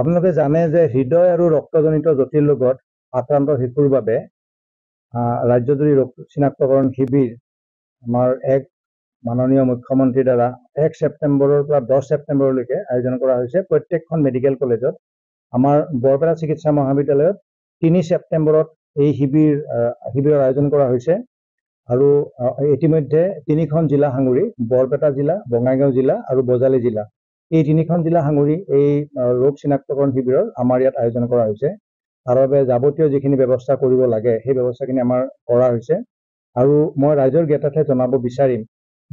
আপোনালোকে জানে যে হৃদয় আৰু ৰক্তজনিত জটিল ৰোগত আক্ৰান্ত শিশুৰ বাবে ৰাজ্যজুৰি ৰোগ চিনাক্তকৰণ শিবিৰ আমাৰ এক মাননীয় মুখ্যমন্ত্ৰীৰ দ্বাৰা 1 ছেপ্টেম্বৰৰ পৰা 10 ছেপ্টেম্বৰলৈকে আয়োজন কৰা হৈছে প্ৰত্যেকখন মেডিকেল কলেজত। আমাৰ বৰপেটা চিকিৎসা মহাবিদ্যালয়ত 3 ছেপ্টেম্বৰত এই শিবিৰৰ আয়োজন কৰা হৈছে আৰু ইতিমধ্যে 3খন জিলা সাঙুৰি বৰপেটা জিলা, বঙাইগাঁও জিলা আৰু বজালি জিলা, এই 3খন জিলা সাঙুৰি এই ৰোগ চিনাক্তকৰণ শিবিৰৰ আমাৰ ইয়াত আয়োজন কৰা হৈছে। তাৰ বাবে যাৱতীয় যিখিনি ব্যৱস্থা কৰিব লাগে সেই ব্যৱস্থাখিনি আমাৰ কৰা হৈছে। আৰু মই ৰাইজৰ জ্ঞাতাৰ্থে জনাব বিচাৰিম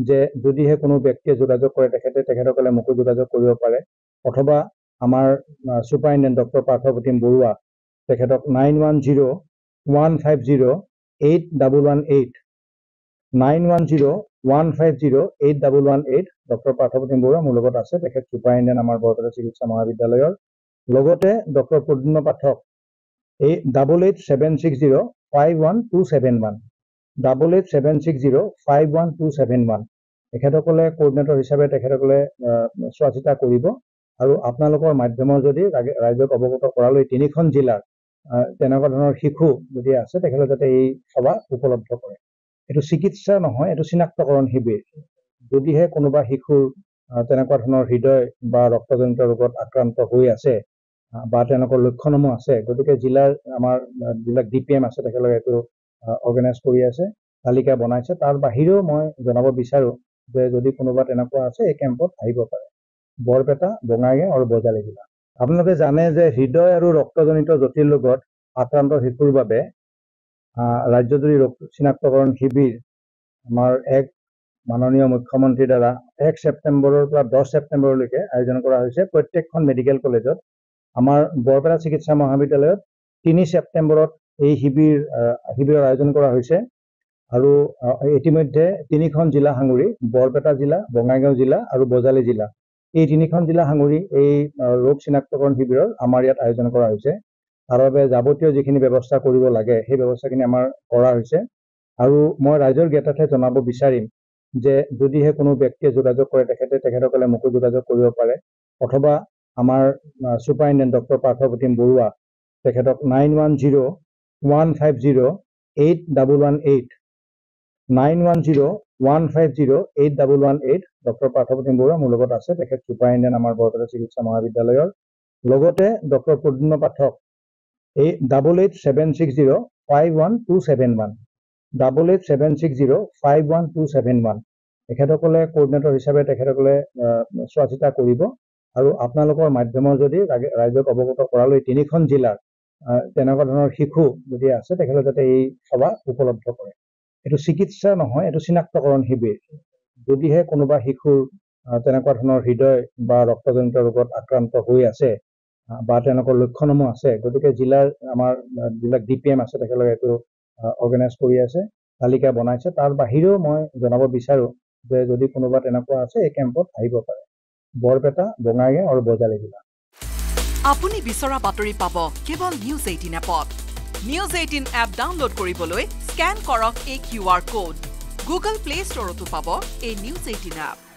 যে যদিহে কোনো ব্যক্তিয়ে যোগাযোগ কৰে তেখেতসকলে মোকো যোগাযোগ কৰিব পাৰে, অথবা আমাৰ ছুপাৰিণ্টেণ্ডেণ্ট ডক্টৰ পাৰ্থপ্ৰতীম বৰুৱা তেখেতক 9101508118 9101508118 ডক্টৰ পাৰ্থপ্ৰতীম বৰুৱা মোৰ লগত আছে, তেখেত ছুপাৰিণ্টেণ্ডেণ্ট আমাৰ বৰপেটা চিকিৎসা মহাবিদ্যালয়ৰ। লগতে ডক্টৰ প্ৰদ্যুম্ন পাঠক 8876051271 8876051271 তেখেতসকলে কোৰ্ডিনেটৰ হিচাপে তেখেতসকলে চোৱা চিতা কৰিব। আৰু আপোনালোকৰ মাধ্যমৰ যদি ৰাইজক অৱগত কৰালৈ 3খন জিলাৰ তেনেকুৱা ধৰণৰ শিশু যদি আছে তেখেতসকলে যাতে এই সেৱা উপলব্ধ কৰে। এইটো চিকিৎসা নহয়, এইটো চিনাক্তকৰণ শিবিৰ। যদিহে কোনোবা শিশুৰ তেনেকুৱা ধৰণৰ হৃদয় বা ৰক্তজনিত ৰোগত আক্ৰান্ত হৈ আছে বা তেওঁলোকৰ লক্ষণসমূহ আছে, গতিকে জিলাৰ আমাৰ যিবিলাক DPM আছে তেখেতলোকে এইটো অৰ্গেনাইজ কৰি আছে, তালিকা বনাইছে। তাৰ বাহিৰেও মই জনাব বিচাৰোঁ যে যদি কোনোবা তেনেকুৱা আছে এই কেম্পত আহিব পাৰে, বৰপেটা, বঙাইগাঁও আৰু বজালি জিলা। আপোনালোকে জানে যে হৃদয় আৰু ৰক্তজনিত জটিল ৰোগত আক্ৰান্ত শিশুৰ বাবে ৰাজ্যজুৰি ৰোগ চিনাক্তকৰণ শিবিৰ আমাৰ এক মাননীয় মুখ্যমন্ত্ৰীৰ দ্বাৰা 1 ছেপ্টেম্বৰৰ পৰা 10 ছেপ্টেম্বৰলৈকে আয়োজন কৰা হৈছে প্ৰত্যেকখন মেডিকেল কলেজত। আমাৰ বৰপেটা চিকিৎসা মহাবিদ্যালয়ত 3 ছেপ্টেম্বৰত এই শিবিৰৰ আয়োজন কৰা হৈছে আৰু ইতিমধ্যে 3খন জিলা সাঙুৰি বৰপেটা জিলা, বঙাইগাঁও জিলা আৰু বজালি জিলা, এই 3খন জিলা সাঙুৰি এই ৰোগ চিনাক্তকৰণ শিবিৰৰ আমাৰ ইয়াত আয়োজন কৰা হৈছে। তাৰ বাবে যাৱতীয় যিখিনি ব্যৱস্থা কৰিব লাগে সেই ব্যৱস্থাখিনি আমাৰ কৰা হৈছে। আৰু মই ৰাইজৰ জ্ঞাতাৰ্থে জনাব বিচাৰিম যে যদিহে কোনো ব্যক্তিয়ে যোগাযোগ কৰে তেখেতসকলে মোকো যোগাযোগ কৰিব পাৰে, অথবা আমাৰ ছুপাৰিণ্টেণ্ডেণ্ট ডক্টৰ পাৰ্থপ্ৰতীম বৰুৱা তেখেতক 9101508118 9101508118 ডক্টৰ পাৰ্থপ্ৰতীম বৰুৱা মোৰ লগত আছে, তেখেত ছুপাৰিণ্টেণ্ডেণ্ট আমাৰ বৰপেটা চিকিৎসা মহাবিদ্যালয়ৰ। লগতে ডক্টৰ প্ৰদ্যুম্ন পাঠক 8876051271 8876051271 তেখেতসকলে কোৰ্ডিনেটৰ হিচাপে তেখেতসকলে চোৱা চিতা কৰিব। আৰু আপোনালোকৰ মাধ্যমৰ যদি ৰাইজক অৱগত কৰালৈ 3খন জিলাৰ তেনেকুৱা ধৰণৰ শিশু যদি আছে তেখেতসকলে যাতে এই সেৱা উপলব্ধ কৰে। এইটো চিকিৎসা নহয়, এইটো চিনাক্তকৰণ শিবিৰ। যদিহে কোনোবা শিশুৰ তেনেকুৱা ধৰণৰ হৃদয় বা ৰক্তজনিত ৰোগত আক্ৰান্ত হৈ আছে বা তেওঁলোকৰ লক্ষণসমূহ আছে, গতিকে জিলাৰ আমাৰ যিবিলাক DPM আছে তেখেতলোকে এইটো অৰ্গেনাইজ কৰি আছে, তালিকা বনাইছে। তাৰ বাহিৰেও মই জনাব বিচাৰোঁ যে যদি কোনোবা তেনেকুৱা আছে এই কেম্পত আহিব পাৰে, বৰপেটা, বঙাইগাঁও আৰু বজালি জিলা। আপুনি বিচৰা বাতৰি পাব কেৱল News18 এপত। News18 এপ ডাউনলোড কৰিবলৈ স্কেন কৰক এই QR কোড। Google Play Storeতো পাব এই News18 এপ।